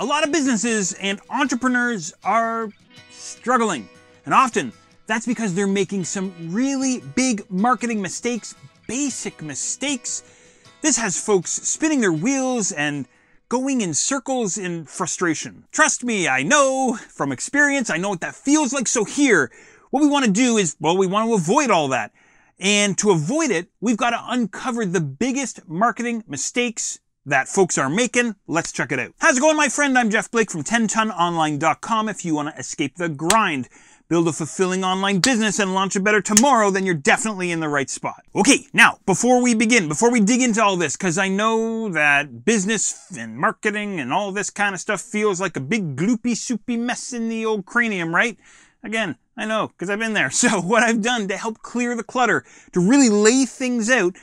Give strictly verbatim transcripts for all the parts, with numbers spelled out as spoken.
A lot of businesses and entrepreneurs are struggling, and often that's because they're making some really big marketing mistakes, basic mistakes. This has folks spinning their wheels and going in circles in frustration. Trust me, I know from experience, I know what that feels like. So here, what we want to do is, well, we want to avoid all that. And to avoid it, we've got to uncover the biggest marketing mistakes that folks are making. Let's check it out. How's it going, my friend? I'm Jeff Blake from ten ton online dot com. If you want to escape the grind, build a fulfilling online business, and launch a better tomorrow, then you're definitely in the right spot. Okay, now, before we begin, before we dig into all this, because I know that business and marketing and all this kind of stuff feels like a big gloopy, soupy mess in the old cranium, right? Again, I know, because I've been there. So what I've done to help clear the clutter, to really lay things out,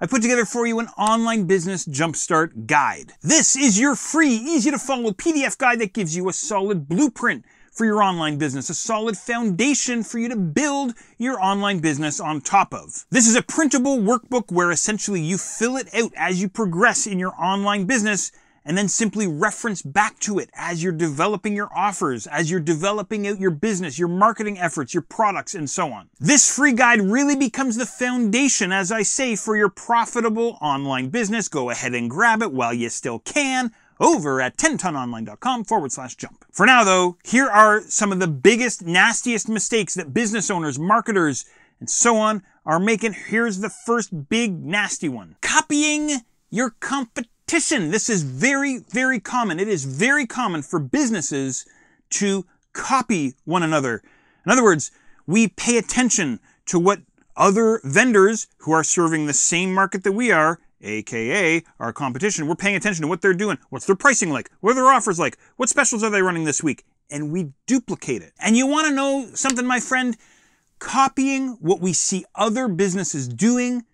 I put together for you an online business jumpstart guide. This is your free, easy-to-follow P D F guide that gives you a solid blueprint for your online business, a solid foundation for you to build your online business on top of. This is a printable workbook where essentially you fill it out as you progress in your online business and then simply reference back to it as you're developing your offers, as you're developing out your business, your marketing efforts, your products, and so on. This free guide really becomes the foundation, as I say, for your profitable online business. Go ahead and grab it while you still can over at ten ton online dot com forward slash jump. For now, though, here are some of the biggest, nastiest mistakes that business owners, marketers, and so on are making. Here's the first big, nasty one. Copying your competition. This is very, very common. It is very common for businesses to copy one another. In other words, we pay attention to what other vendors who are serving the same market that we are, aka our competition, we're paying attention to what they're doing. What's their pricing like? What are their offers like? What specials are they running this week? And we duplicate it. And you want to know something, my friend? Copying what we see other businesses doing,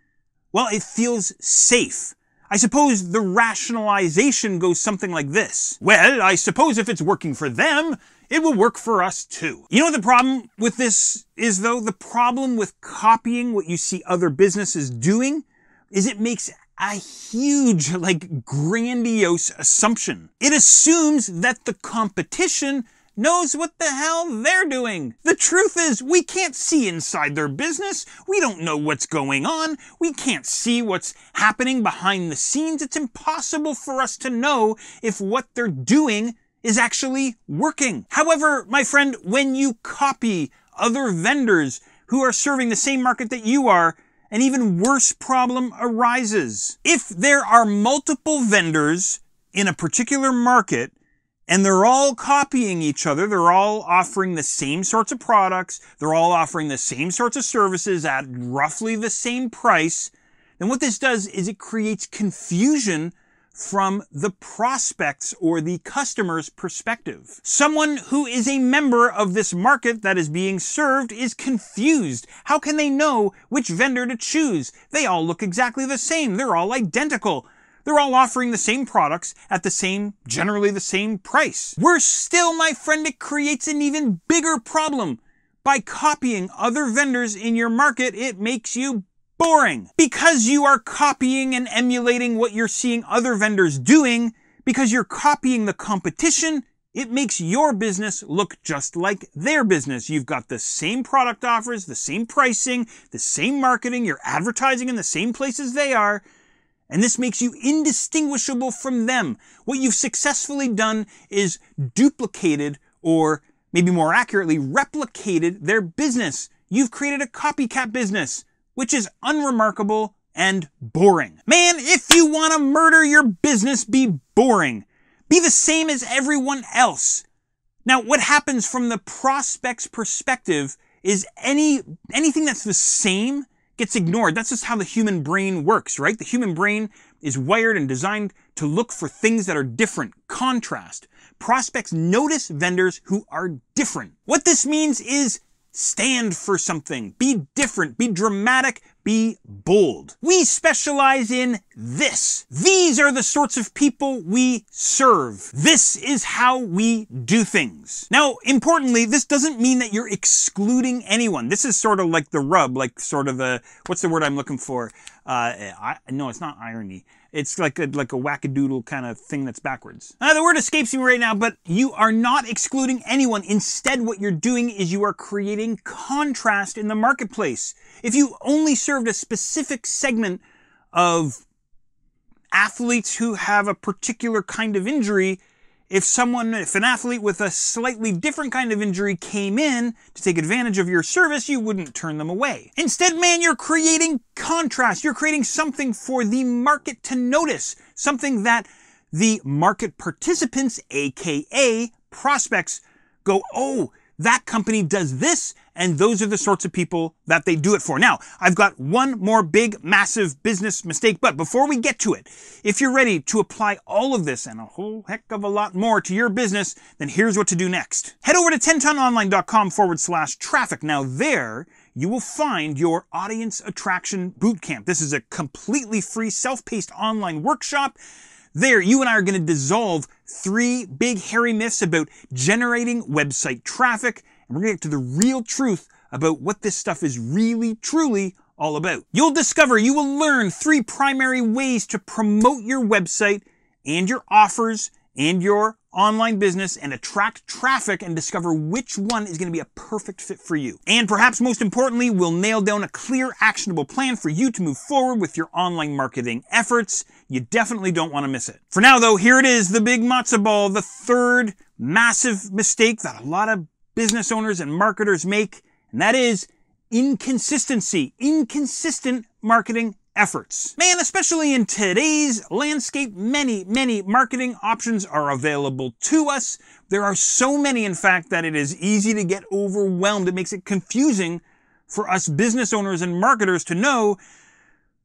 well, it feels safe. I suppose the rationalization goes something like this. Well, I suppose if it's working for them, it will work for us too. You know what the problem with this is, though? The problem with copying what you see other businesses doing is it makes a huge, like, grandiose assumption. It assumes that the competition knows what the hell they're doing. The truth is, we can't see inside their business. We don't know what's going on. We can't see what's happening behind the scenes. It's impossible for us to know if what they're doing is actually working. However, my friend, when you copy other vendors who are serving the same market that you are, an even worse problem arises. If there are multiple vendors in a particular market, and they're all copying each other, they're all offering the same sorts of products, they're all offering the same sorts of services at roughly the same price, then what this does is it creates confusion from the prospect's or the customer's perspective. Someone who is a member of this market that is being served is confused. How can they know which vendor to choose? They all look exactly the same. They're all identical. They're all offering the same products at the same, generally the same price. Worse still, my friend, it creates an even bigger problem. By copying other vendors in your market, it makes you boring. Because you are copying and emulating what you're seeing other vendors doing, because you're copying the competition, it makes your business look just like their business. You've got the same product offers, the same pricing, the same marketing, you're advertising in the same places they are, and this makes you indistinguishable from them. What you've successfully done is duplicated, or maybe more accurately, replicated their business. You've created a copycat business, which is unremarkable and boring. Man, if you want to murder your business, be boring. Be the same as everyone else. Now, what happens from the prospect's perspective is any anything that's the same gets ignored. That's just how the human brain works, right? The human brain is wired and designed to look for things that are different, contrast. Prospects notice vendors who are different. What this means is stand for something, be different, be dramatic, be bold. We specialize in this. These are the sorts of people we serve. This is how we do things. Now, importantly, this doesn't mean that you're excluding anyone. This is sort of like the rub, like sort of the, what's the word I'm looking for? Uh, I, no, it's not irony. It's like a, like a wackadoodle kind of thing that's backwards. Uh, the word escapes me right now, but you are not excluding anyone. Instead, what you're doing is you are creating contrast in the marketplace. If you only served a specific segment of athletes who have a particular kind of injury, if someone, if an athlete with a slightly different kind of injury came in to take advantage of your service, you wouldn't turn them away. Instead, man, you're creating contrast. You're creating something for the market to notice, something that the market participants, aka prospects, go, oh, that company does this, and those are the sorts of people that they do it for. Now, I've got one more big, massive business mistake, but before we get to it, if you're ready to apply all of this and a whole heck of a lot more to your business, then here's what to do next. Head over to TenTonOnline.com forward slash traffic. Now there, you will find your Audience Attraction Bootcamp. This is a completely free, self-paced online workshop. There, you and I are going to dissolve three big hairy myths about generating website traffic, and we're going to get to the real truth about what this stuff is really, truly all about. You'll discover, you will learn three primary ways to promote your website and your offers and your online business and attract traffic, and discover which one is going to be a perfect fit for you. And perhaps most importantly, we'll nail down a clear, actionable plan for you to move forward with your online marketing efforts. You definitely don't want to miss it. For now, though, here it is, the big matzo ball, the third massive mistake that a lot of business owners and marketers make, and that is inconsistency, inconsistent marketing efforts. Man, especially in today's landscape, many, many marketing options are available to us. There are so many, in fact, that it is easy to get overwhelmed. It makes it confusing for us business owners and marketers to know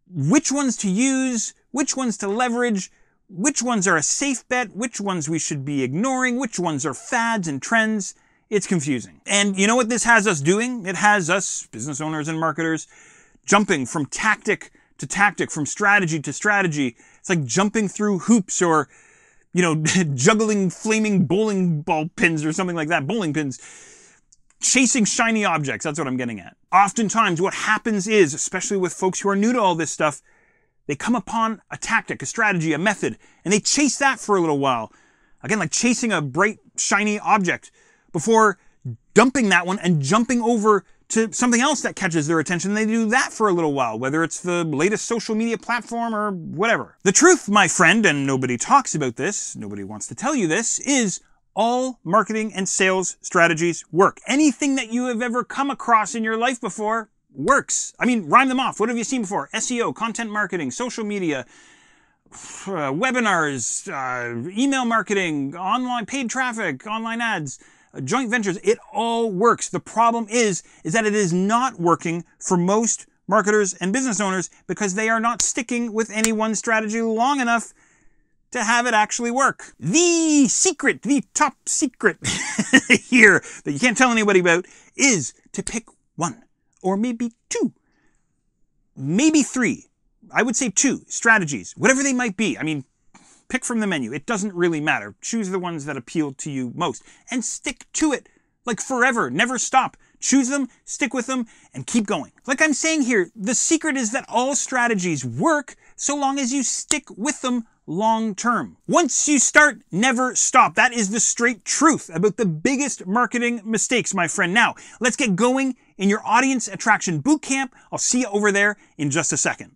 which ones to use, which ones to leverage, which ones are a safe bet, which ones we should be ignoring, which ones are fads and trends. It's confusing. And you know what this has us doing? It has us, business owners and marketers, jumping from tactic to tactic, from strategy to strategy. It's like jumping through hoops or, you know, juggling flaming bowling ball pins or something like that, bowling pins, chasing shiny objects. That's what I'm getting at. Oftentimes what happens is, especially with folks who are new to all this stuff, they come upon a tactic, a strategy, a method, and they chase that for a little while. Again, like chasing a bright, shiny object before dumping that one and jumping over to something else that catches their attention. They do that for a little while, whether it's the latest social media platform or whatever. The truth, my friend, and nobody talks about this, nobody wants to tell you this, is all marketing and sales strategies work. Anything that you have ever come across in your life before works. I mean, rhyme them off. What have you seen before? S E O, content marketing, social media, uh, webinars, uh, email marketing, online paid traffic, online ads, joint ventures, it all works. The problem is, is that it is not working for most marketers and business owners because they are not sticking with any one strategy long enough to have it actually work. The secret, the top secret here that you can't tell anybody about is to pick one or maybe two, maybe three. I would say two strategies, whatever they might be. I mean, pick from the menu. It doesn't really matter. Choose the ones that appeal to you most and stick to it like forever. Never stop. Choose them, stick with them, and keep going. Like I'm saying here, the secret is that all strategies work so long as you stick with them long term. Once you start, never stop. That is the straight truth about the biggest marketing mistakes, my friend. Now, let's get going in your Audience Attraction Bootcamp. I'll see you over there in just a second.